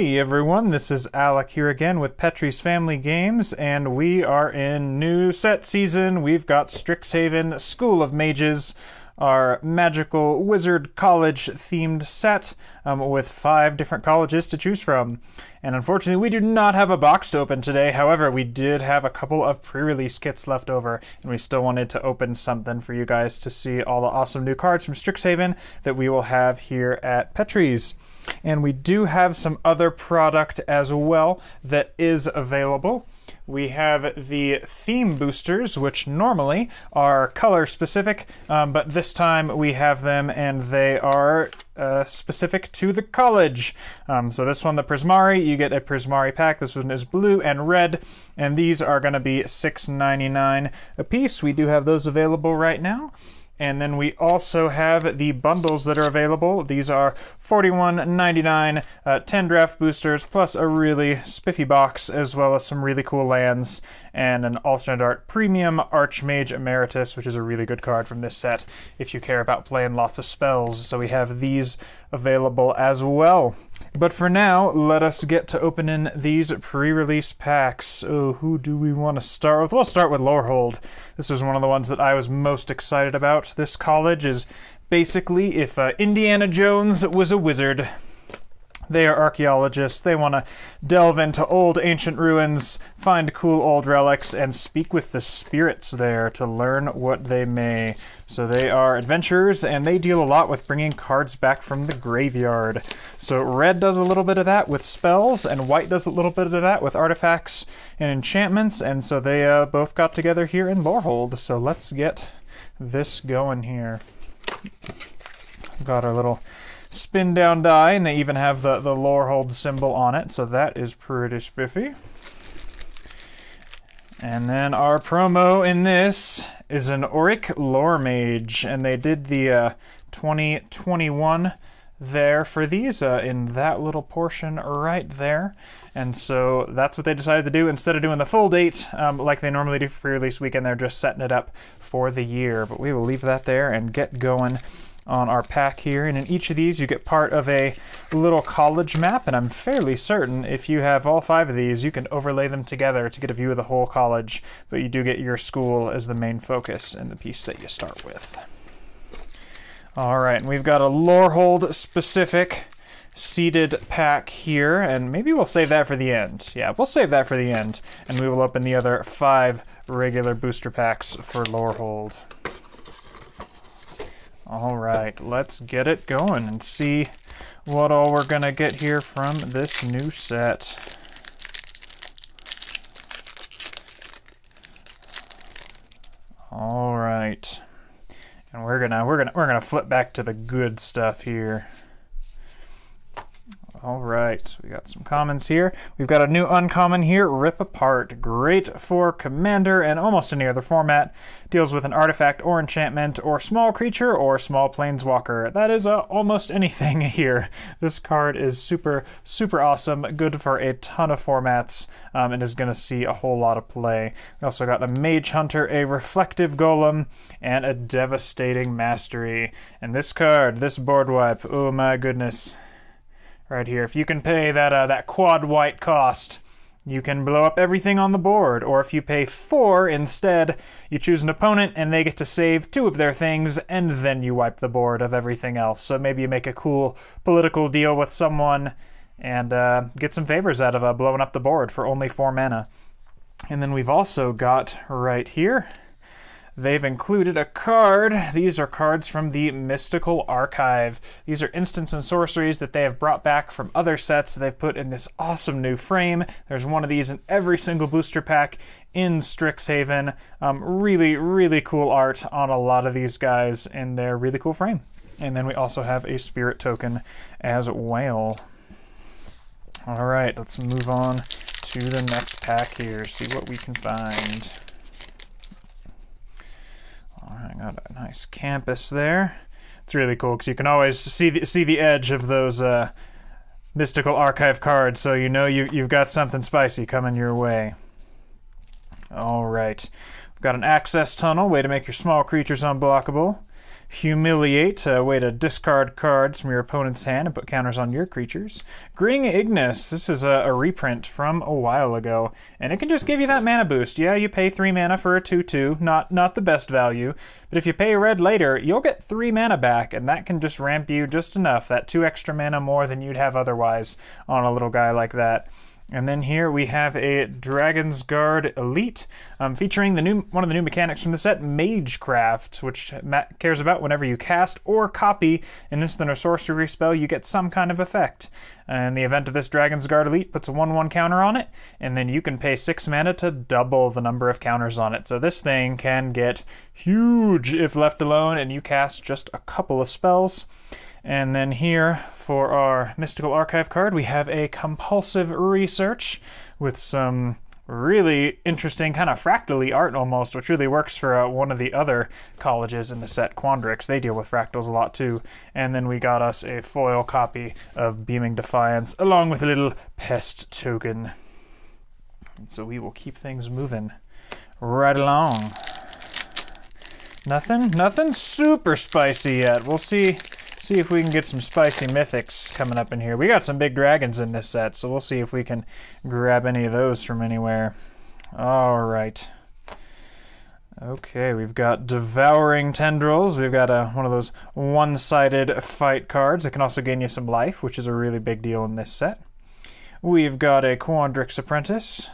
Hey everyone, this is Alec here again with Petrie's Family Games, and we are in new set season. We've got Strixhaven, School of Mages, our magical wizard college themed set with 5 different colleges to choose from. And unfortunately we do not have a box to open today. However, we did have a couple of pre-release kits left over, and we still wanted to open something for you guys to see all the awesome new cards from Strixhaven that we will have here at Petrie's. And we do have some other product as well that is available. We have the theme boosters, which normally are color specific, but this time we have them and they are specific to the college. So this one, the Prismari, you get a Prismari pack. This one is blue and red, and these are going to be $6.99 a piece. We do have those available right now. And then we also have the bundles that are available. These are $41.99, 10 draft boosters, plus a really spiffy box, as well as some really cool lands, and an alternate art premium Archmage Emeritus, which is a really good card from this set if you care about playing lots of spells. So we have these available as well. But for now, let us get to opening these pre-release packs. So who do we want to start with? We'll start with Lorehold. This was one of the ones that I was most excited about. This college is basically if Indiana Jones was a wizard. They are archaeologists. They want to delve into old ancient ruins, find cool old relics, and speak with the spirits there to learn what they may. So they are adventurers, and they deal a lot with bringing cards back from the graveyard. So red does a little bit of that with spells, and white does a little bit of that with artifacts and enchantments, and so they both got together here in Lorehold. So let's get this going here. Got our little spin down die, and they even have the Lorehold symbol on it, so that is pretty spiffy. And then our promo in this is an Oriq Lore Mage, and they did the 2021 there for these in that little portion right there. And so that's what they decided to do. Instead of doing the full date like they normally do for pre-release weekend, they're just setting it up for the year. But we will leave that there and get going on our pack here. And in each of these you get part of a little college map, and I'm fairly certain if you have all 5 of these you can overlay them together to get a view of the whole college, but you do get your school as the main focus and the piece that you start with. Alright, and we've got a Lorehold specific seeded pack here, and maybe we'll save that for the end. Yeah, we'll save that for the end, and we will open the other 5 regular booster packs for Lorehold. All right, let's get it going and see what all we're gonna get here from this new set. All right, and we're gonna flip back to the good stuff here. All right, so we got some commons here. We've got a new uncommon here, Rip Apart. Great for Commander and almost any other format. Deals with an artifact or enchantment or small creature or small planeswalker. That is almost anything here. This card is super, super awesome. Good for a ton of formats and is going to see a whole lot of play. We also got a Mage Hunter, a Reflective Golem, and a Devastating Mastery. And this card, this board wipe, oh my goodness. Right here, if you can pay that that quad white cost, you can blow up everything on the board. Or if you pay 4 instead, you choose an opponent and they get to save 2 of their things, and then you wipe the board of everything else. So maybe you make a cool political deal with someone and get some favors out of blowing up the board for only 4 mana. And then we've also got right here, they've included a card. These are cards from the Mystical Archive. These are instants and sorceries that they have brought back from other sets that they've put in this awesome new frame. There's one of these in every single booster pack in Strixhaven. Really, really cool art on a lot of these guys in their really cool frame. And then we also have a spirit token as well. All right, let's move on to the next pack here, see what we can find. I got a nice campus there. It's really cool because you can always see the edge of those Mystical Archive cards, so you know you've got something spicy coming your way. All right, we've got an Access Tunnel, way to make your small creatures unblockable. Humiliate, a way to discard cards from your opponent's hand and put counters on your creatures. Greeting Ignis, this is a reprint from a while ago, and it can just give you that mana boost. Yeah, you pay 3 mana for a 2-2, not the best value, but if you pay red later, you'll get 3 mana back, and that can just ramp you just enough, that 2 extra mana more than you'd have otherwise on a little guy like that. And then here we have a Dragon's Guard Elite, featuring the one of the new mechanics from the set, Magecraft, which Matt cares about whenever you cast or copy an instant or sorcery spell, you get some kind of effect. And the event of this Dragon's Guard Elite puts a 1-1 counter on it, and then you can pay 6 mana to double the number of counters on it. So this thing can get huge if left alone, and you cast just a couple of spells. And then here, for our Mystical Archive card, we have a Compulsive Research with some really interesting kind of fractally art almost, which really works for one of the other colleges in the set, Quandrix. They deal with fractals a lot too. And then we got us a foil copy of Beaming Defiance, along with a little pest token. And so we will keep things moving right along. Nothing super spicy yet. We'll see if we can get some spicy mythics coming up in here. We got some big dragons in this set, so we'll see if we can grab any of those from anywhere. All right. Okay, we've got Devouring Tendrils. We've got one of those one-sided fight cards that can also gain you some life, which is a really big deal in this set. We've got a Quandrix Apprentice.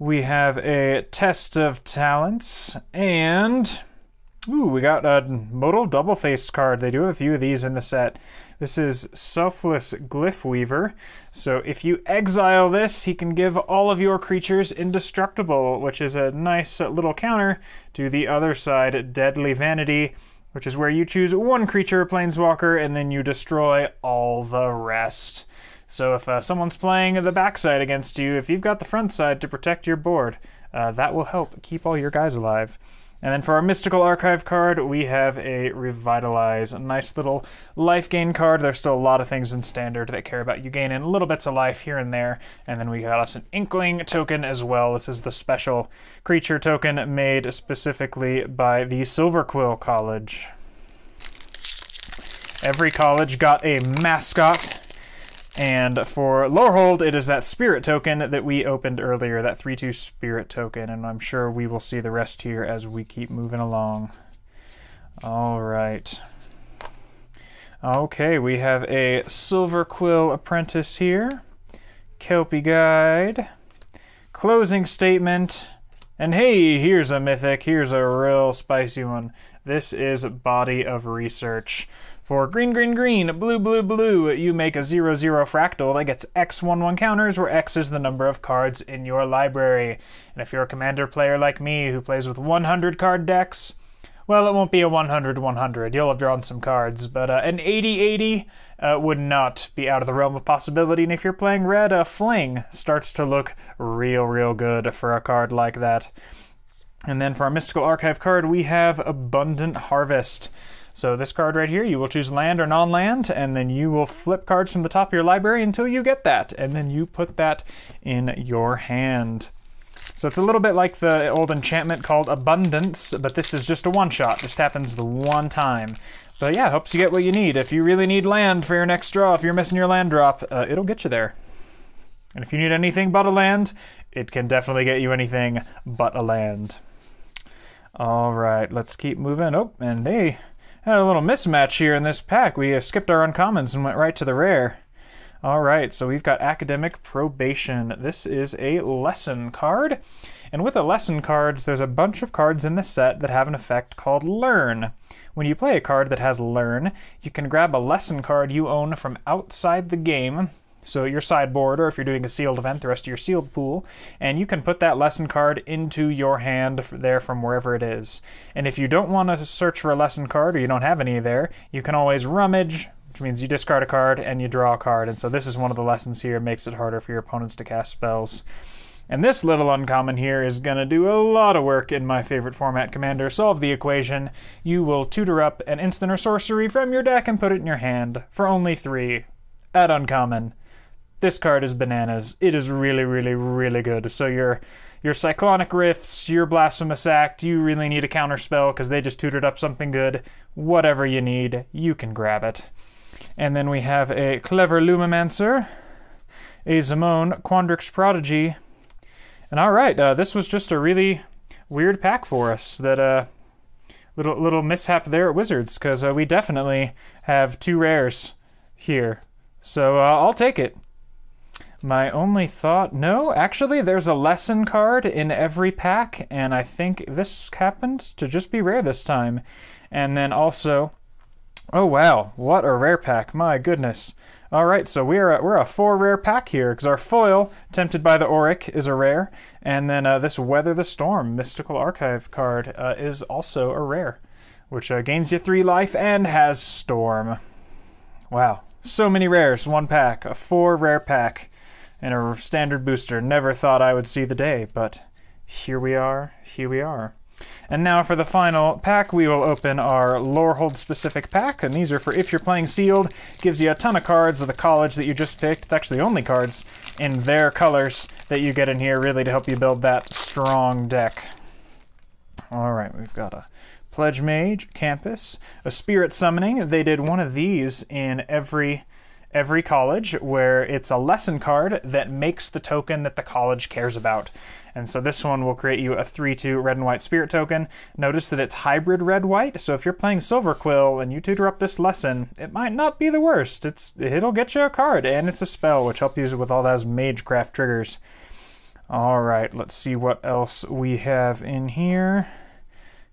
We have a Test of Talents, and... ooh, we got a modal double-faced card. They do have a few of these in the set. This is Selfless Glyph Weaver. So if you exile this, he can give all of your creatures indestructible, which is a nice little counter to the other side, Deadly Vanity, which is where you choose one creature or planeswalker and then you destroy all the rest. So if someone's playing the backside against you, if you've got the front side to protect your board, that will help keep all your guys alive. And then for our Mystical Archive card, we have a Revitalize, a nice little life gain card. There's still a lot of things in Standard that care about you gaining little bits of life here and there. And then we got us an Inkling token as well. This is the special creature token made specifically by the Silver Quill College. Every college got a mascot. And for Lorehold, it is that spirit token that we opened earlier, that 3-2 spirit token, and I'm sure we will see the rest here as we keep moving along. All right. Okay, we have a Silver Quill Apprentice here, Kelpie Guide, Closing Statement, and hey, here's a mythic, here's a real spicy one. This is Body of Research. For green, green, green, blue, blue, blue, you make a 0-0 fractal that gets X 1-1 counters, where X is the number of cards in your library. And if you're a commander player like me who plays with 100 card decks, well, it won't be a 100-100. You'll have drawn some cards, but an 80-80 would not be out of the realm of possibility. And if you're playing red, a Fling starts to look real, real good for a card like that. And then for our Mystical Archive card, we have Abundant Harvest. So this card right here, you will choose land or non-land, and then you will flip cards from the top of your library until you get that, and then you put that in your hand. So it's a little bit like the old enchantment called Abundance, but this is just a one-shot, just happens the one time. But yeah, helps you get what you need. If you really need land for your next draw, if you're missing your land drop, it'll get you there. And if you need anything but a land, it can definitely get you anything but a land. All right, let's keep moving. Oh, and they... had a little mismatch here in this pack. We skipped our uncommons and went right to the rare. All right, so we've got Academic Probation. This is a lesson card. And with the lesson cards, there's a bunch of cards in the set that have an effect called Learn. When you play a card that has Learn, you can grab a lesson card you own from outside the game, so your sideboard, or if you're doing a sealed event, the rest of your sealed pool, and you can put that lesson card into your hand there from wherever it is. And if you don't want to search for a lesson card, or you don't have any there, you can always rummage, which means you discard a card and you draw a card. And so this is one of the lessons here, makes it harder for your opponents to cast spells. And this little uncommon here is going to do a lot of work in my favorite format, Commander, Solve the Equation. You will tutor up an instant or sorcery from your deck and put it in your hand for only 3 at uncommon. This card is bananas. It is really, really, really good. So your your Cyclonic Rifts, your Blasphemous Act, you really need a counterspell because they just tutored up something good. Whatever you need, you can grab it. And then we have a Clever Lumimancer, a Zimone Quandrix Prodigy. And all right, this was just a really weird pack for us. That little mishap there at Wizards, because we definitely have two rares here. So I'll take it. My only thought, no, actually there's a lesson card in every pack, and I think this happened to just be rare this time. And then also, oh wow, what a rare pack, my goodness. All right, so we're a four rare pack here, because our foil, Tempted by the Oriq, is a rare, and then this Weather the Storm Mystical Archive card is also a rare, which gains you 3 life and has Storm. Wow, so many rares, one pack, a 4 rare pack. And a standard booster. Never thought I would see the day, but here we are, here we are. And now for the final pack, we will open our Lorehold specific pack, and these are for if you're playing sealed. Gives you a ton of cards of the college that you just picked. It's actually the only cards in their colors that you get in here, really, to help you build that strong deck. All right, we've got a Pledge Mage, Campus, a Spirit Summoning. They did one of these in every college, where it's a lesson card that makes the token that the college cares about. And so this one will create you a 3/2 red and white spirit token. Notice that it's hybrid red-white, so if you're playing Silver Quill and you tutor up this lesson, it might not be the worst. It'll get you a card, and it's a spell, which helps you with all those Magecraft triggers. All right, let's see what else we have in here.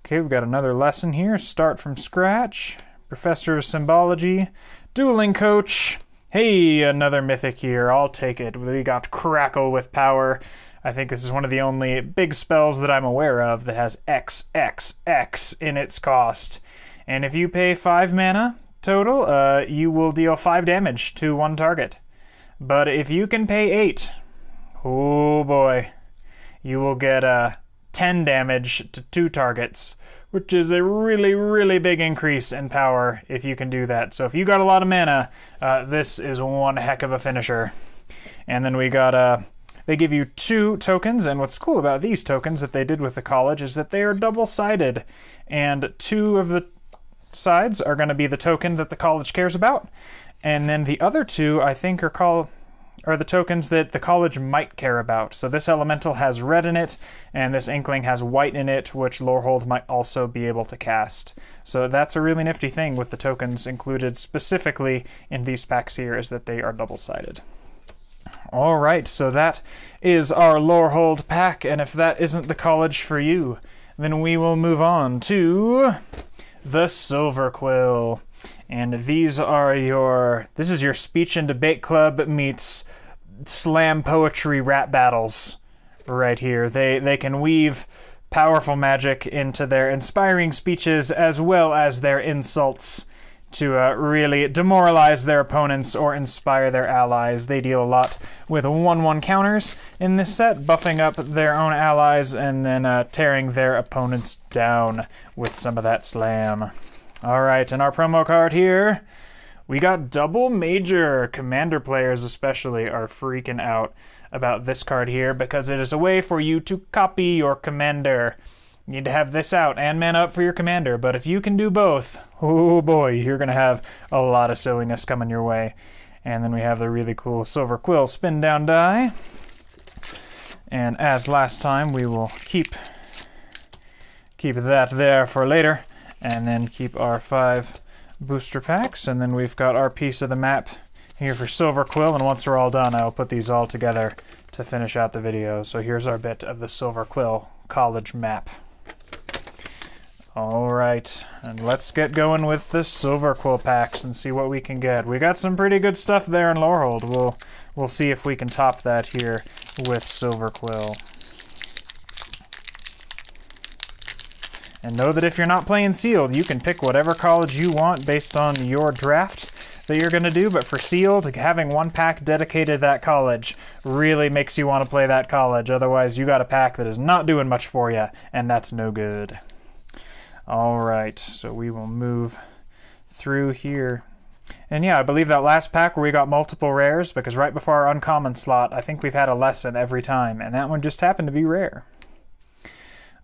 Okay, we've got another lesson here, Start from Scratch, Professor of Symbology, Dueling Coach. Hey, another mythic here, I'll take it. We got Crackle with Power. I think this is one of the only big spells that I'm aware of that has XXX in its cost. And if you pay 5 mana total, you will deal 5 damage to one target. But if you can pay 8, oh boy, you will get 10 damage to 2 targets, which is a really, really big increase in power if you can do that. So if you got a lot of mana, this is one heck of a finisher. And then we got, they give you 2 tokens, and what's cool about these tokens that they did with the college is that they are double-sided, and 2 of the sides are gonna be the token that the college cares about, and then the other 2, I think, are the tokens that the college might care about. So this elemental has red in it, and this Inkling has white in it, which Lorehold might also be able to cast. So that's a really nifty thing with the tokens included specifically in these packs here, is that they are double-sided. All right, so that is our Lorehold pack, and if that isn't the college for you, then we will move on to the Silver Quill. And these are your, this is your Speech and Debate Club meets slam poetry rap battles right here. They can weave powerful magic into their inspiring speeches as well as their insults to really demoralize their opponents or inspire their allies. They deal a lot with 1/1 counters in this set, buffing up their own allies and then tearing their opponents down with some of that slam. All right, and our promo card here, we got Double Major. Commander players especially are freaking out about this card here because it is a way for you to copy your commander. You need to have this out and man up for your commander, but if you can do both, oh boy, you're gonna have a lot of silliness coming your way. And then we have the really cool Silver Quill Spin Down Die. And as last time, we will keep that there for later. And then keep our 5 booster packs, and then we've got our piece of the map here for Silver Quill, and once we're all done, I'll put these all together to finish out the video. So here's our bit of the Silver Quill college map. All right, and let's get going with the Silver Quill packs and see what we can get. We got some pretty good stuff there in Lorehold. We'll see if we can top that here with Silver Quill. And know that if you're not playing sealed, you can pick whatever college you want based on your draft that you're gonna do, but for sealed, having one pack dedicated to that college really makes you wanna play that college. Otherwise, you got a pack that is not doing much for you, and that's no good. All right, so we will move through here. And yeah, I believe that last pack where we got multiple rares, because right before our uncommon slot, I think we've had a lesson every time, and that one just happened to be rare.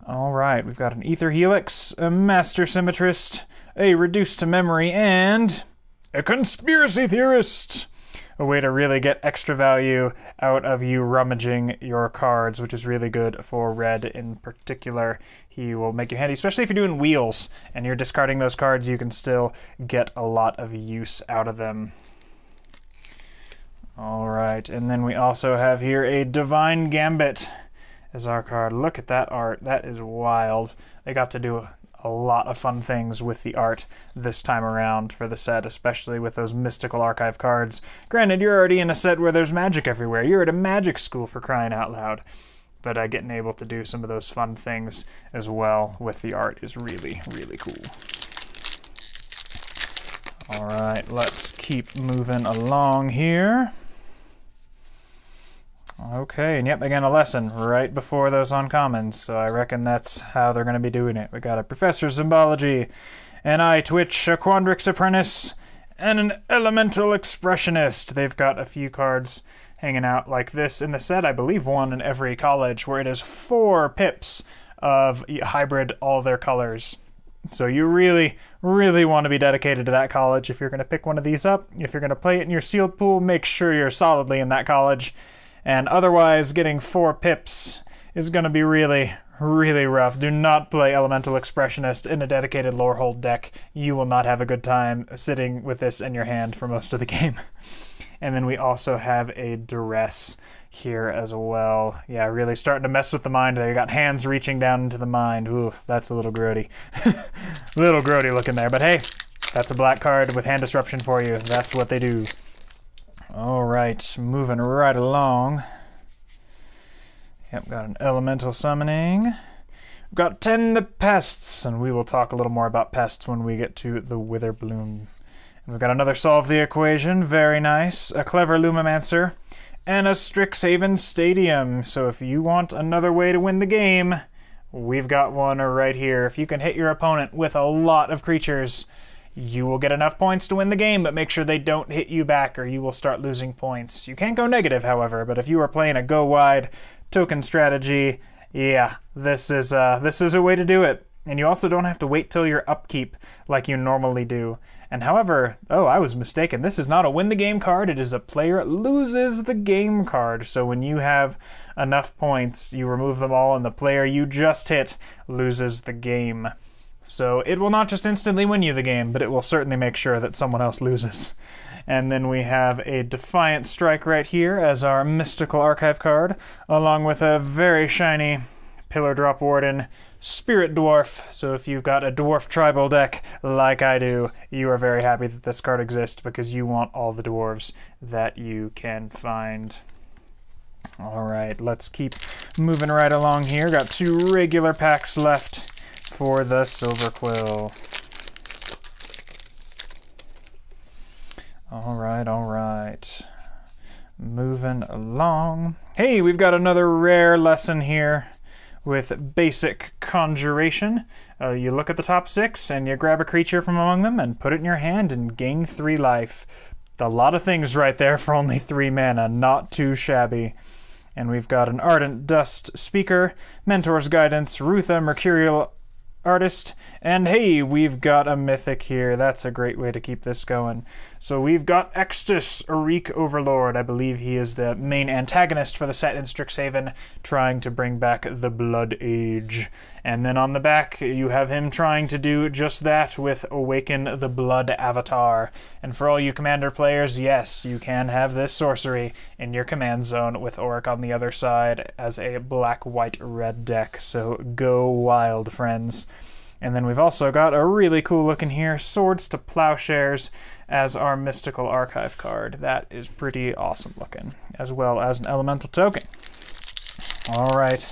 All right, we've got an Aether Helix, a Master Symmetrist, a Reduced to Memory, and a Conspiracy Theorist! A way to really get extra value out of you rummaging your cards, which is really good for red in particular. He will make you handy, especially if you're doing wheels and you're discarding those cards, you can still get a lot of use out of them. All right, and then we also have here a Divine Gambit as our card. Look at that art, that is wild. They got to do a lot of fun things with the art this time around for the set, especially with those Mystical Archive cards. Granted, you're already in a set where there's magic everywhere. You're at a magic school, for crying out loud. But getting able to do some of those fun things as well with the art is really, really cool. All right, let's keep moving along here. Okay, and yep, again, a lesson right before those uncommons, so I reckon that's how they're going to be doing it. We got a Professor of Symbology, an Eye Twitch, a Quandrix Apprentice, and an Elemental Expressionist. They've got a few cards hanging out like this in the set. I believe one in every college, where it is 4 pips of hybrid all their colors. So you really, really want to be dedicated to that college if you're going to pick one of these up. If you're going to play it in your sealed pool, make sure you're solidly in that college. And otherwise, getting 4 pips is going to be really, really rough. Do not play Elemental Expressionist in a dedicated Lorehold deck. You will not have a good time sitting with this in your hand for most of the game. And then we also have a Duress here as well. Yeah, really starting to mess with the mind there. You got hands reaching down into the mind. Ooh, that's a little grody. Little grody looking there. But hey, that's a black card with hand disruption for you. That's what they do. All right, moving right along. Yep, got an Elemental Summoning. We've got 10 the Pests, and we will talk a little more about pests when we get to the Witherbloom. And we've got another Solve the Equation, very nice. A Clever Lumimancer, and a Strixhaven Stadium. So if you want another way to win the game, we've got one right here. If you can hit your opponent with a lot of creatures, you will get enough points to win the game, but make sure they don't hit you back or you will start losing points. You can't go negative, however, but if you are playing a go-wide token strategy, yeah, this is a way to do it. And you also don't have to wait till your upkeep like you normally do. And however, oh, I was mistaken. This is not a win-the-game card. It is a player loses the game card. So when you have enough points, you remove them all, and the player you just hit loses the game. So it will not just instantly win you the game, but it will certainly make sure that someone else loses. And then we have a Defiant Strike right here as our Mystical Archive card, along with a very shiny Pillar Drop Warden, Spirit Dwarf. So if you've got a Dwarf Tribal deck like I do, you are very happy that this card exists because you want all the dwarves that you can find. All right, let's keep moving right along here. Got 2 regular packs left for the Silver Quill. All right, moving along. Hey, we've got another rare lesson here with Basic Conjuration. You look at the top 6 and you grab a creature from among them and put it in your hand and gain 3 life. A lot of things right there for only 3 mana, not too shabby. And we've got an Ardent Dust Speaker, Mentor's Guidance, Rutha Mercurial Artist, and hey, we've got a mythic here. That's a great way to keep this going. So we've got Extus, Oriq Overlord. I believe he is the main antagonist for the set in Strixhaven, trying to bring back the Blood Age. And then on the back, you have him trying to do just that with Awaken the Blood Avatar. And for all you Commander players, yes, you can have this sorcery in your command zone with Oriq on the other side as a black, white, red deck. So go wild, friends. And then we've also got a really cool looking here, Swords to Plowshares, as our Mystical Archive card. That is pretty awesome looking, as well as an elemental token. All right,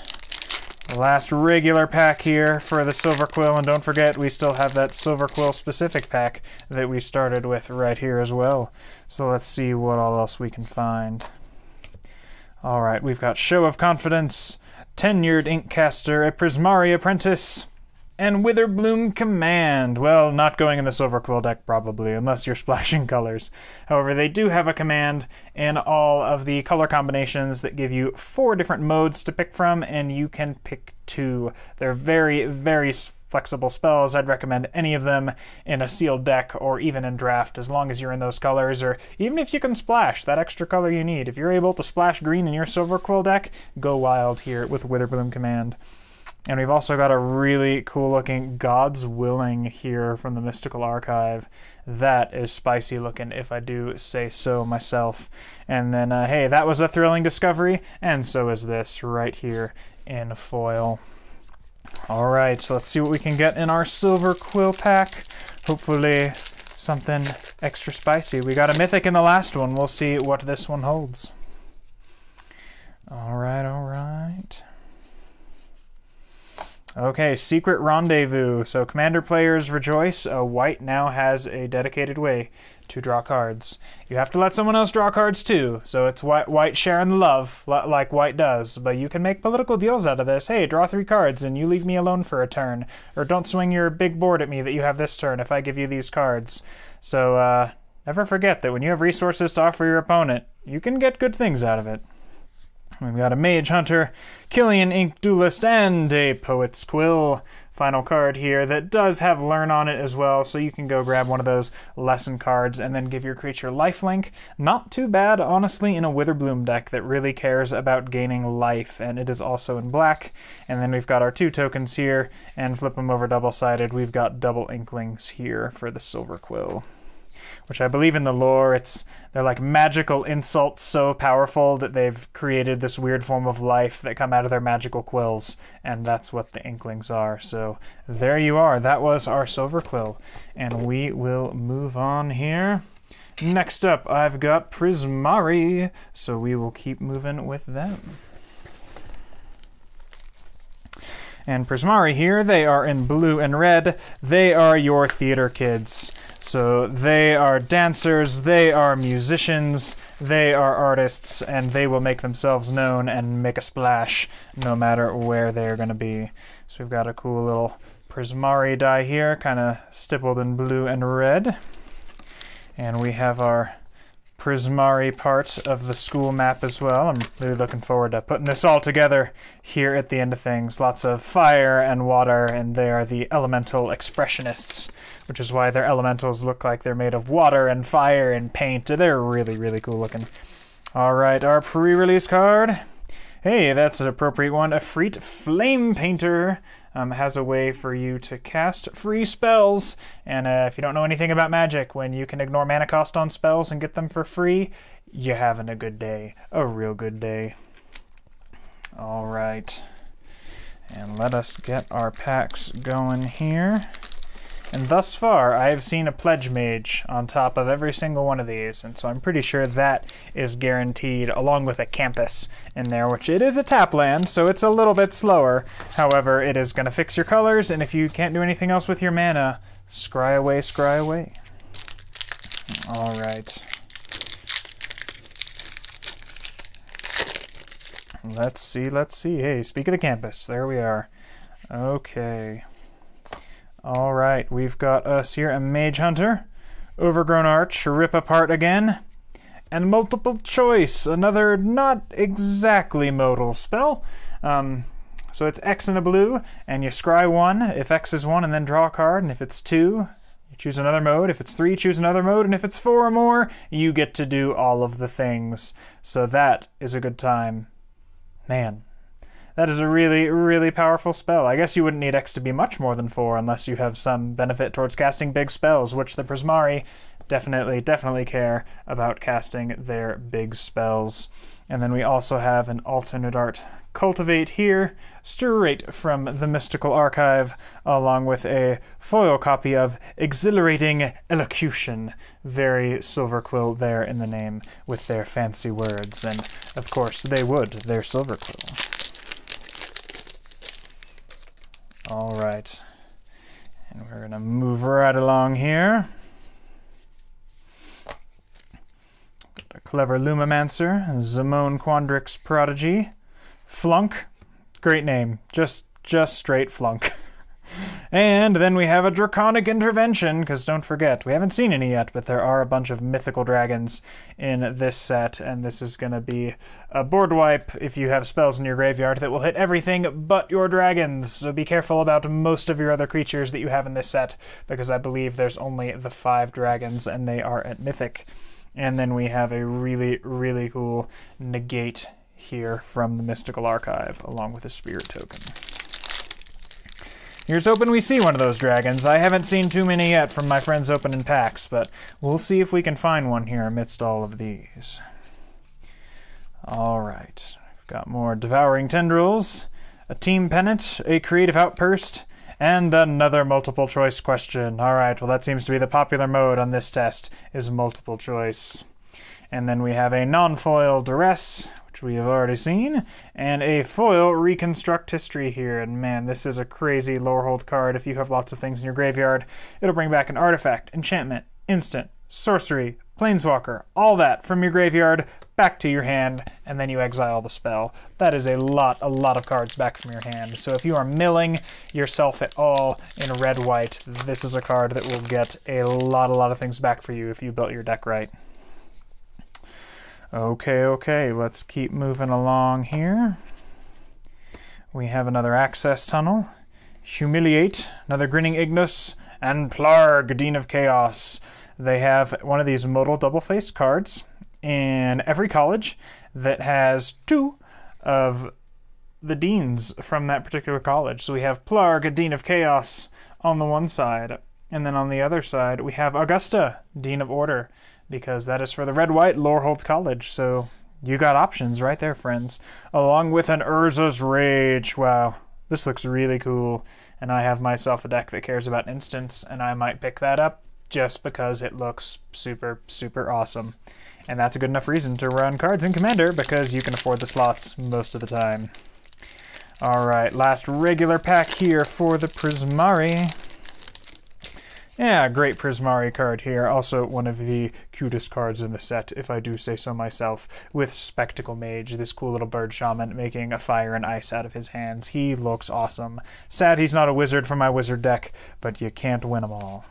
last regular pack here for the Silver Quill, and don't forget we still have that Silver Quill specific pack that we started with right here as well. So let's see what all else we can find. All right, we've got Show of Confidence, Tenured Inkcaster, a Prismari Apprentice, And Witherbloom Command. Well, not going in the Silver Quill deck, probably, unless you're splashing colors. However, they do have a command in all of the color combinations that give you 4 different modes to pick from, and you can pick 2. They're very, very flexible spells. I'd recommend any of them in a sealed deck or even in draft, as long as you're in those colors, or even if you can splash that extra color you need. If you're able to splash green in your Silver Quill deck, go wild here with Witherbloom Command. And we've also got a really cool-looking God's Willing here from the Mystical Archive. That is spicy-looking, if I do say so myself. And then, hey, that was a thrilling discovery, and so is this right here in foil. All right, so let's see what we can get in our Silver Quill pack. Hopefully something extra spicy. We got a mythic in the last one. We'll see what this one holds. All right, all right. Okay, Secret Rendezvous. So Commander players rejoice. White now has a dedicated way to draw cards. You have to let someone else draw cards too. So it's white sharing the love, like white does. But you can make political deals out of this. Hey, draw 3 cards and you leave me alone for a turn. Or don't swing your big board at me that you have this turn if I give you these cards. So never forget that when you have resources to offer your opponent, you can get good things out of it. We've got a Mage Hunter, Killian Ink Duelist, and a Poet's Quill. Final card here that does have Learn on it as well, so you can go grab one of those lesson cards and then give your creature lifelink. Not too bad, honestly, in a Witherbloom deck that really cares about gaining life, and it is also in black. And then we've got our 2 tokens here, and flip them over double-sided. We've got double Inklings here for the Silver Quill, which I believe in the lore, they're like magical insults so powerful that they've created this weird form of life that come out of their magical quills, and that's what the Inklings are. So there you are. That was our Silver Quill, and we will move on here. Next up, I've got Prismari, so we will keep moving with them. And Prismari here, they are in blue and red. They are your theater kids. So they are dancers, they are musicians, they are artists, and they will make themselves known and make a splash no matter where they're going to be. So we've got a cool little Prismari die here, kind of stippled in blue and red. And we have our Prismari part of the school map as well. I'm really looking forward to putting this all together here at the end of things. Lots of fire and water, and they are the elemental expressionists, which is why their elementals look like they're made of water and fire and paint. They're really, really cool looking. All right, our pre-release card. Hey, that's an appropriate one. Efreet Flame Painter has a way for you to cast free spells. And if you don't know anything about magic, when you can ignore mana cost on spells and get them for free, you're having a good day. A real good day. All right. And let us get our packs going here. And thus far, I have seen a Pledge Mage on top of every single one of these, and so I'm pretty sure that is guaranteed, along with a Campus in there, which it is a tap land, so it's a little bit slower. However, it is going to fix your colors, and if you can't do anything else with your mana, scry away, scry away. All right. Let's see, let's see. Hey, speak of the Campus. There we are. Okay. All right, we've got us here a Mage Hunter, Overgrown Arch, Rip Apart again, and Multiple Choice, another not exactly modal spell. So it's X and a blue, and you scry 1 if X is 1, and then draw a card, and if it's 2, you choose another mode. If it's 3, choose another mode, and if it's 4 or more, you get to do all of the things. So that is a good time. Man. That is a really, really powerful spell. I guess you wouldn't need X to be much more than 4 unless you have some benefit towards casting big spells, which the Prismari definitely, definitely care about casting their big spells. And then we also have an alternate art Cultivate here, straight from the Mystical Archive, along with a foil copy of Exhilarating Elocution. Very Silver Quill there in the name with their fancy words. And of course, they would. They're Silver Quill. All right, and we're gonna move right along here. Got a Clever Lumimancer, Zimone Quandrix Prodigy, Flunk, great name, just straight Flunk. And then we have a Draconic Intervention, because don't forget, we haven't seen any yet, but there are a bunch of mythical dragons in this set, and this is going to be a board wipe if you have spells in your graveyard that will hit everything but your dragons. So be careful about most of your other creatures that you have in this set, because I believe there's only the 5 dragons, and they are at mythic. And then we have a really, really cool negate here from the Mystical Archive, along with a spirit token. Here's hoping we see one of those dragons. I haven't seen too many yet from my friends opening packs, but we'll see if we can find one here amidst all of these. All right, we've got more Devouring Tendrils, a Team Pennant, a Creative Outburst, and another multiple choice question. All right, well that seems to be the popular mode on this test, is multiple choice. And then we have a non-foil Duress, which we have already seen, and a foil Reconstruct History here. And man, this is a crazy Lorehold card. If you have lots of things in your graveyard, it'll bring back an artifact, enchantment, instant, sorcery, planeswalker, all that from your graveyard back to your hand, and then you exile the spell. That is a lot of cards back from your hand. So if you are milling yourself at all in red-white, this is a card that will get a lot of things back for you if you built your deck right. Okay, okay, let's keep moving along here. We have another Access Tunnel, Humiliate, another Grinning Ignis, and Plarg, Dean of Chaos. They have one of these modal double-faced cards in every college that has 2 of the deans from that particular college. So we have Plarg, a Dean of Chaos, on the one side, and then on the other side we have Augusta, Dean of Order, because that is for the red-white Lorehold College. So you got options right there, friends. Along with an Urza's Rage. Wow, this looks really cool. And I have myself a deck that cares about instants, and I might pick that up just because it looks super, super awesome. And that's a good enough reason to run cards in Commander, because you can afford the slots most of the time. All right, last regular pack here for the Prismari. Yeah, great Prismari card here. Also one of the cutest cards in the set, if I do say so myself, with Spectacle Mage, this cool little bird shaman making a fire and ice out of his hands. He looks awesome. Sad he's not a wizard for my wizard deck, but you can't win them all.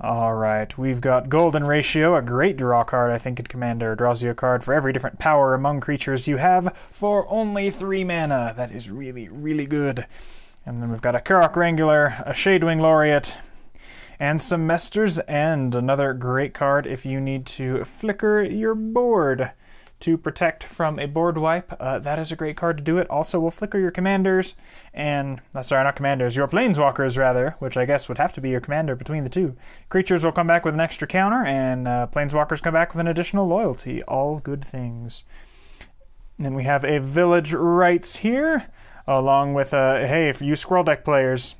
All right, we've got Golden Ratio, a great draw card, I think, in Commander. Draws you a card for every different power among creatures you have for only 3 mana. That is really, really good. And then we've got a Kurok Wrangler, a Shadewing Laureate, and Semester's End, another great card if you need to flicker your board to protect from a board wipe. That is a great card to do it. Also will flicker your commanders, and sorry, not commanders, your planeswalkers rather, which I guess would have to be your commander between the two. Creatures will come back with an extra counter, and planeswalkers come back with an additional loyalty. All good things. And then we have a Village Rites here, along with a, hey, for you Squirrel Deck players,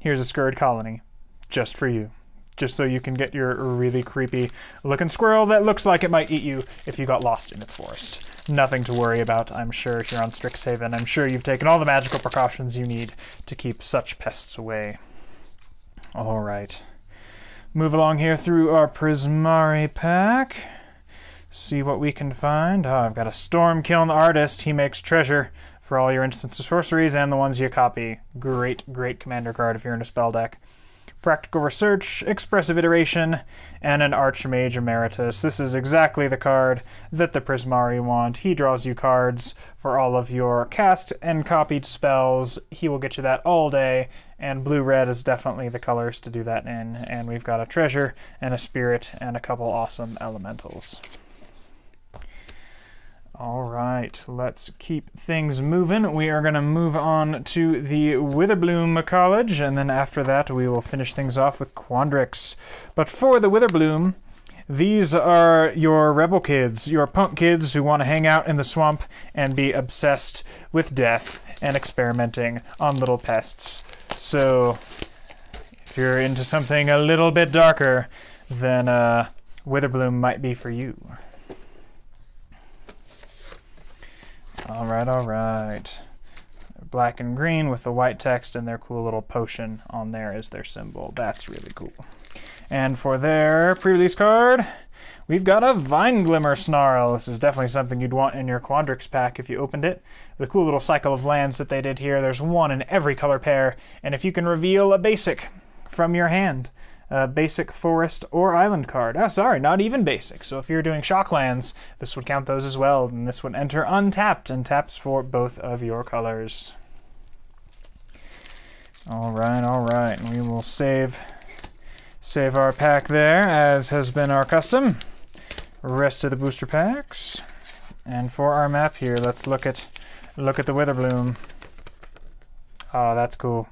here's a Scurried Colony, just for you. Just so you can get your really creepy looking squirrel that looks like it might eat you if you got lost in its forest. Nothing to worry about, I'm sure, here on Strixhaven. I'm sure you've taken all the magical precautions you need to keep such pests away. All right. Move along here through our Prismari pack. See what we can find. Oh, I've got a Stormkiln Artist. He makes treasure for all your instants of sorceries and the ones you copy. Great, great commander card if you're in a spell deck. Practical Research, Expressive Iteration, and an Archmage Emeritus. This is exactly the card that the Prismari want. He draws you cards for all of your cast and copied spells. He will get you that all day, and blue-red is definitely the colors to do that in. And we've got a treasure and a spirit and a couple awesome elementals. All right, let's keep things moving. We are going to move on to the Witherbloom College, and then after that we will finish things off with Quandrix. But for the Witherbloom, these are your rebel kids, your punk kids who want to hang out in the swamp and be obsessed with death and experimenting on little pests. So if you're into something a little bit darker, then Witherbloom might be for you. All right, all right. They're black and green with the white text and their cool little potion on there as their symbol. That's really cool. And for their pre-release card, We've got a Vine Glimmer Snarl. This is definitely something you'd want in your Quandrix pack if you opened it. The cool little cycle of lands that they did here, there's one in every color pair, and if you can reveal a basic from your hand, a basic forest or island card. Oh, sorry, not even basic. So if you're doing shocklands, this would count those as well, and this would enter untapped and taps for both of your colors. All right, we will save our pack there, as has been our custom. Rest of the booster packs. And for our map here, let's look at the Witherbloom. Oh, that's cool.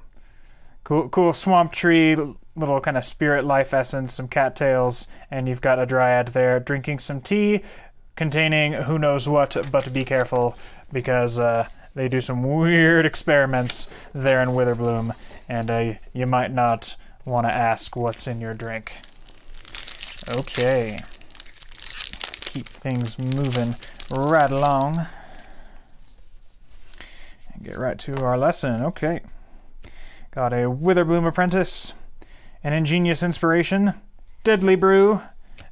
Cool swamp tree, little kind of spirit life essence, some cattails, and you've got a dryad there drinking some tea containing who knows what, but be careful because they do some weird experiments there in Witherbloom, and you might not want to ask what's in your drink. Okay, let's keep things moving right along and get right to our lesson. Okay, got a Witherbloom Apprentice, an Ingenious Inspiration, Deadly Brew,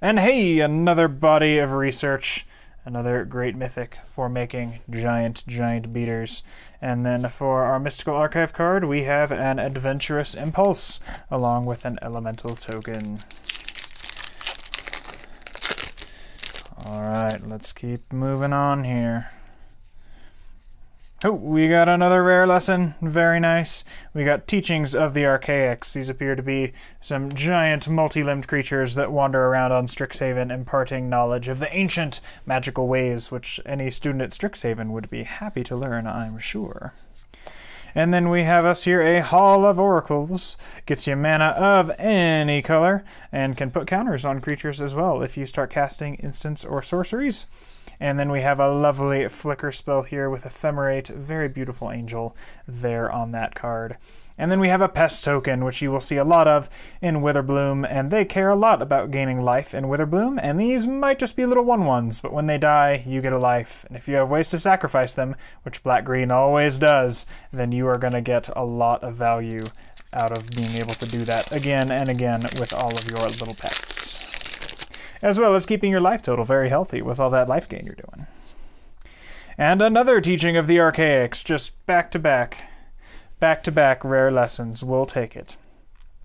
and hey, another Body of Research, another great mythic for making giant beaters. And then for our Mystical Archive card, we have an Adventurous Impulse, along with an Elemental Token. Alright, let's keep moving on here. Oh, we got another rare lesson. Very nice. We got Teachings of the Archaics. These appear to be some giant multi-limbed creatures that wander around on Strixhaven imparting knowledge of the ancient magical ways, which any student at Strixhaven would be happy to learn, I'm sure. And then we have us here a Hall of Oracles. Gets you mana of any color and can put counters on creatures as well if you start casting instants or sorceries. And then we have a lovely flicker spell here with Ephemerate, very beautiful angel there on that card. And then we have a Pest Token, which you will see a lot of in Witherbloom, and they care a lot about gaining life in Witherbloom, and these might just be little 1/1s, but when they die, you get a life, and if you have ways to sacrifice them, which black-green always does, then you are going to get a lot of value out of being able to do that again and again with all of your little pests, as well as keeping your life total very healthy with all that life gain you're doing. And another Teaching of the Archaics, just back-to-back rare lessons. We'll take it.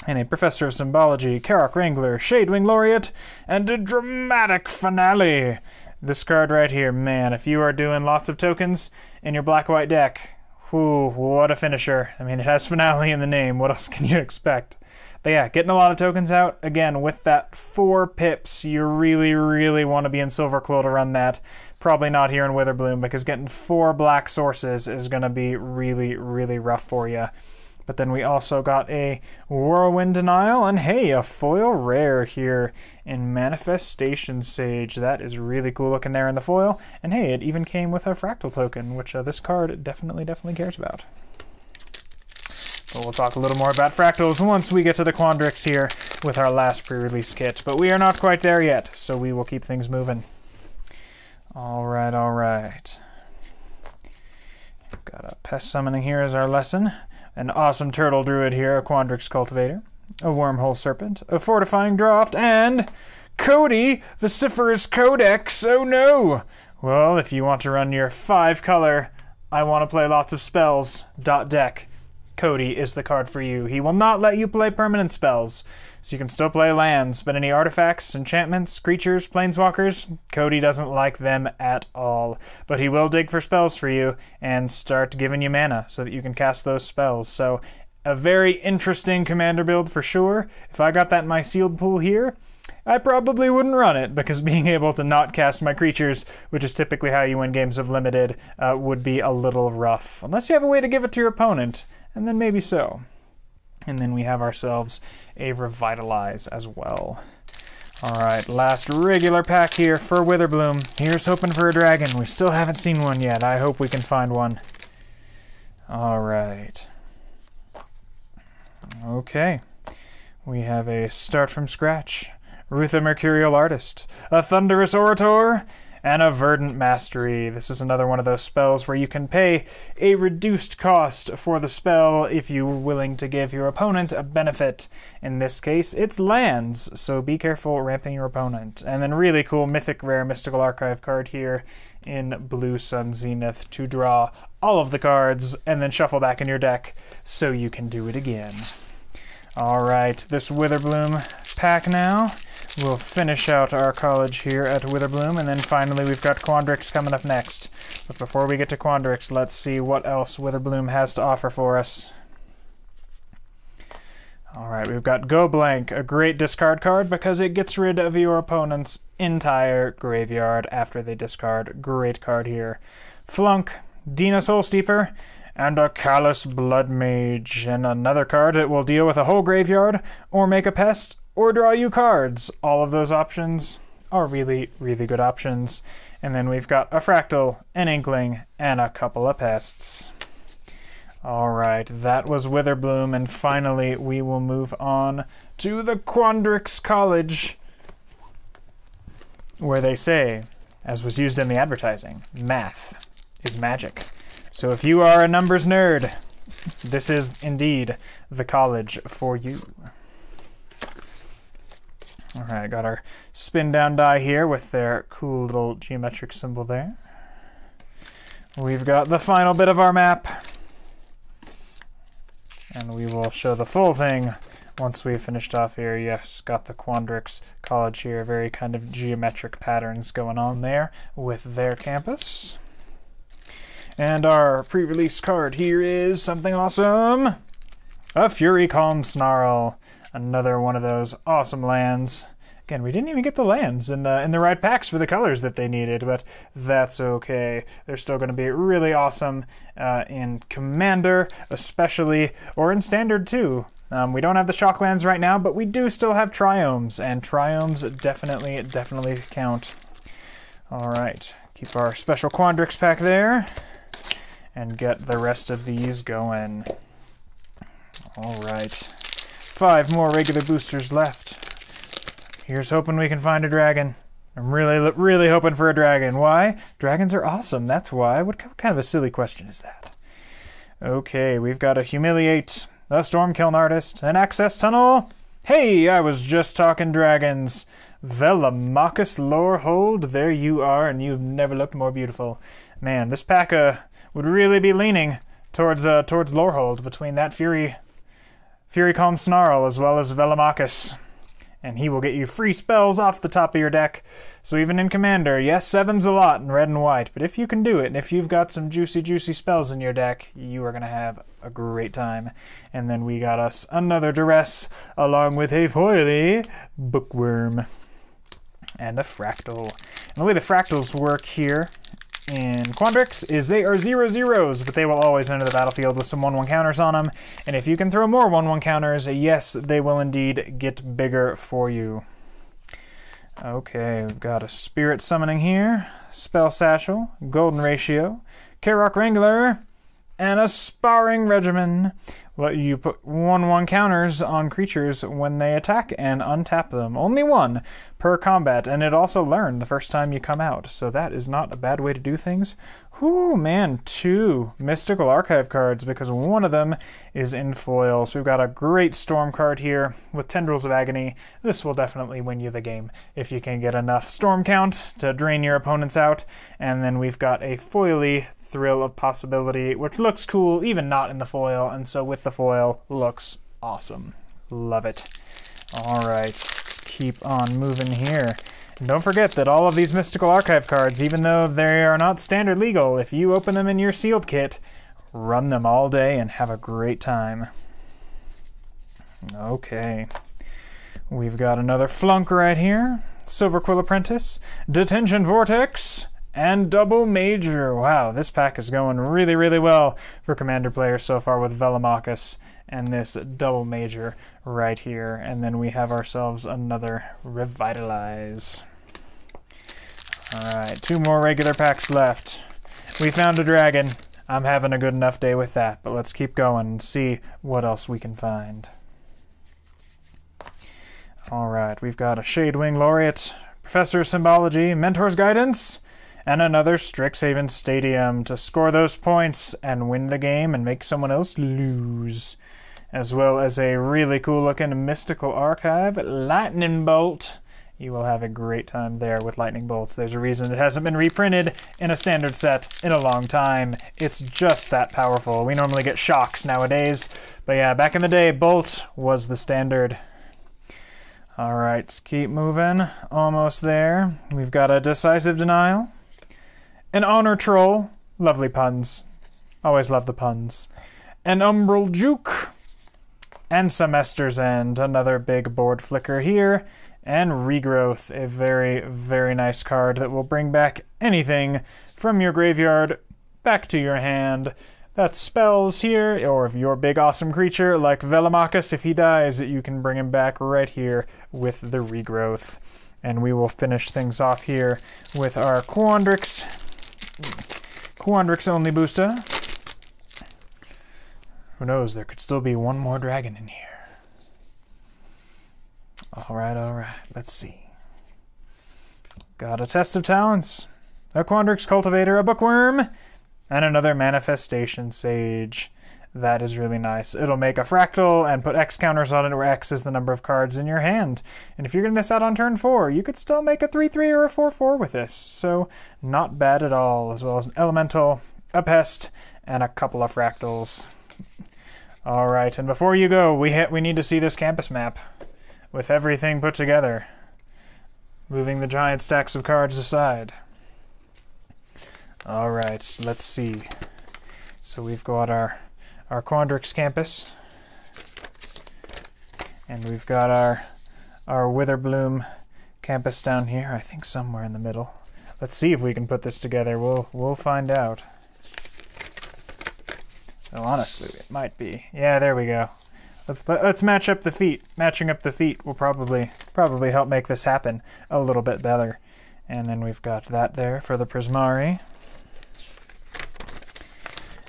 And a Professor of Symbology, Karok Wrangler, Shadewing Laureate, and a dramatic finale. This card right here, man, if you are doing lots of tokens in your black-white deck, whew, what a finisher. I mean, it has finale in the name. What else can you expect? But yeah, getting a lot of tokens out. Again, with that 4 pips, you really want to be in Silver Quill to run that. Probably not here in Witherbloom, because getting 4 black sources is going to be really rough for you. But then we also got a Whirlwind Denial, and hey, a foil rare here in Manifestation Sage. That is really cool looking there in the foil. And hey, it even came with a Fractal Token, which this card definitely cares about. But we'll talk a little more about fractals once we get to the Quandrix here with our last pre-release kit. But we are not quite there yet, so we will keep things moving. Alright, alright. Got a Pest Summoning here as our lesson. An awesome Turtle Druid here, a Quandrix Cultivator, a Wormhole Serpent, a Fortifying Draught, and Cody, Vociferous Codex. Oh no! Well, if you want to run your 5-color, I want to play lots of spells, .deck. Cody is the card for you. He will not let you play permanent spells, so you can still play lands, but any artifacts, enchantments, creatures, planeswalkers, Cody doesn't like them at all. But he will dig for spells for you and start giving you mana so that you can cast those spells. So a very interesting commander build for sure. If I got that in my sealed pool here, I probably wouldn't run it, because being able to not cast my creatures, which is typically how you win games of limited, would be a little rough. Unless you have a way to give it to your opponent, and then maybe so. And then we have ourselves a Revitalize as well. Alright, last regular pack here for Witherbloom. Here's hoping for a dragon. We still haven't seen one yet. I hope we can find one. Alright. Okay. We have a Start from Scratch, Ruth a Mercurial Artist, a Thunderous Orator, And a Verdant Mastery. This is another one of those spells where you can pay a reduced cost for the spell if you're willing to give your opponent a benefit. In this case, it's lands, so be careful ramping your opponent. And then really cool Mythic Rare Mystical Archive card here in Blue Sun Zenith to draw all of the cards and then shuffle back in your deck so you can do it again. All right, this Witherbloom pack now. We'll finish out our college here at Witherbloom, and then finally we've got Quandrix coming up next. But before we get to Quandrix, let's see what else Witherbloom has to offer for us. Alright, we've got Go Blank, a great discard card because it gets rid of your opponent's entire graveyard after they discard. Great card here. Flunk, Dina Soulsteeper, and a Callous Blood Mage, and another card that will deal with a whole graveyard, or make a pest, or draw you cards. All of those options are really, really good options. And then we've got a Fractal, an Inkling, and a couple of pests. All right, that was Witherbloom, and finally we will move on to the Quandrix College, where they say, as was used in the advertising, math is magic. So if you are a numbers nerd, this is indeed the college for you. All right, I got our spin down die here with their cool little geometric symbol there. We've got the final bit of our map, and we will show the full thing once we've finished off here. Yes, got the Quandrix College here, very kind of geometric patterns going on there with their campus. And our pre-release card here is something awesome, a Fury Calm Snarl. Another one of those awesome lands. Again, we didn't even get the lands in the right packs for the colors that they needed, but that's okay. They're still going to be really awesome in Commander, especially, or in Standard too. We don't have the shock lands right now, but we do still have triomes, and triomes definitely count. All right, keep our special Quandrix pack there, and get the rest of these going. All right. 5 more regular boosters left. Here's hoping we can find a dragon. I'm really hoping for a dragon. Why? Dragons are awesome, that's why. What kind of a silly question is that? Okay, we've got a Humiliate, a Stormkiln Artist, an Access Tunnel. Hey, I was just talking dragons. Velomachus Lorehold, there you are, and you've never looked more beautiful. Man, this pack would really be leaning towards Lorehold between that Fury Calm Snarl, as well as Velomachus. And he will get you free spells off the top of your deck. So even in Commander, yes, 7's a lot in red and white, but if you can do it, and if you've got some juicy, juicy spells in your deck, you are going to have a great time. And then we got us another Duress, along with a foily Bookworm, and a Fractal. And the way the Fractals work here in Quandrix is they are 0/0s, but they will always enter the battlefield with some 1/1 counters on them, and if you can throw more 1/1 counters, yes, they will indeed get bigger for you. Okay, we've got a Spirit Summoning here, Spell Satchel, Golden Ratio, Kerok Wrangler, and a Sparring Regimen. Let you put 1/1 counters on creatures when they attack and untap them. Only one per combat, and it also learned the first time you come out, so that is not a bad way to do things. Whoo, man, 2 Mystical Archive cards, because one of them is in foil. So we've got a great Storm card here with Tendrils of Agony. This will definitely win you the game if you can get enough Storm count to drain your opponents out. And then we've got a foily Thrill of Possibility, which looks cool, even not in the foil, and so with the foil, looks awesome. Love it. All right, let's keep on moving here. And don't forget that all of these Mystical Archive cards, even though they are not standard legal, if you open them in your sealed kit, run them all day and have a great time. Okay, we've got another Flunk right here, Silver Quill Apprentice, Detention Vortex, and Double Major. Wow, this pack is going really well for Commander players so far with Velomachus and this Double Major right here. And then we have ourselves another Revitalize. All right, 2 more regular packs left. We found a dragon. I'm having a good enough day with that, but let's keep going and see what else we can find. All right, we've got a Shadewing Laureate, Professor of Symbology, Mentor's Guidance, and another Strixhaven Stadium to score those points and win the game and make someone else lose. As well as a really cool looking Mystical Archive, Lightning Bolt. You will have a great time there with Lightning Bolts. There's a reason it hasn't been reprinted in a standard set in a long time. It's just that powerful. We normally get shocks nowadays, but yeah, back in the day, Bolt was the standard. All right, let's keep moving. Almost there. We've got a Decisive Denial, an Honor Troll. Lovely puns. Always love the puns. An Umbral Juke. And Semester's End, another big board flicker here. And Regrowth, a very, very nice card that will bring back anything from your graveyard back to your hand. That's spells here, or if you're a big awesome creature like Velomachus, if he dies, you can bring him back right here with the Regrowth. And we will finish things off here with our Quandrix only booster. Who knows, there could still be one more dragon in here. All right, let's see. Got a Test of Talents, a Quandrix Cultivator, a Bookworm, and another Manifestation Sage. That is really nice. It'll make a fractal and put X counters on it, where X is the number of cards in your hand. And if you're gonna miss out on turn 4, you could still make a 3/3 or a 4/4 with this. So not bad at all, as well as an Elemental, a Pest, and a couple of fractals. All right, and before you go, we need to see this campus map with everything put together. Moving the giant stacks of cards aside. All right, let's see. So we've got our Quandrix campus, and we've got our Witherbloom campus down here. I think somewhere in the middle. Let's see if we can put this together. We'll find out. So honestly, it might be. Yeah, there we go. Let's match up the feet. Matching up the feet will probably help make this happen a little bit better. And then we've got that there for the Prismari.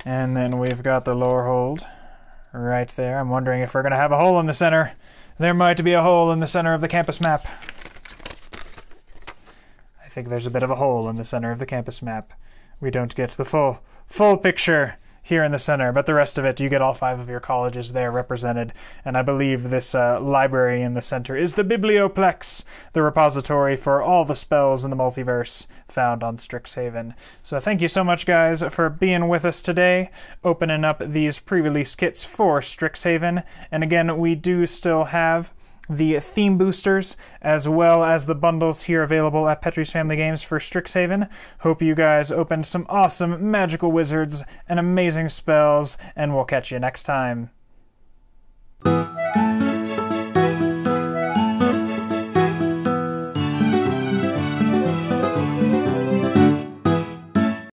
And then we've got the Lorehold right there. I'm wondering if we're going to have a hole in the center. There might be a hole in the center of the campus map. I think there's a bit of a hole in the center of the campus map. We don't get the full picture here in the center, but the rest of it, you get all 5 of your colleges there represented, and I believe this library in the center is the Biblioplex, the repository for all the spells in the multiverse found on Strixhaven. So thank you so much, guys, for being with us today, opening up these pre-release kits for Strixhaven, and again, we do still have the theme boosters, as well as the bundles here available at Petrie's Family Games for Strixhaven. Hope you guys opened some awesome magical wizards and amazing spells, and we'll catch you next time.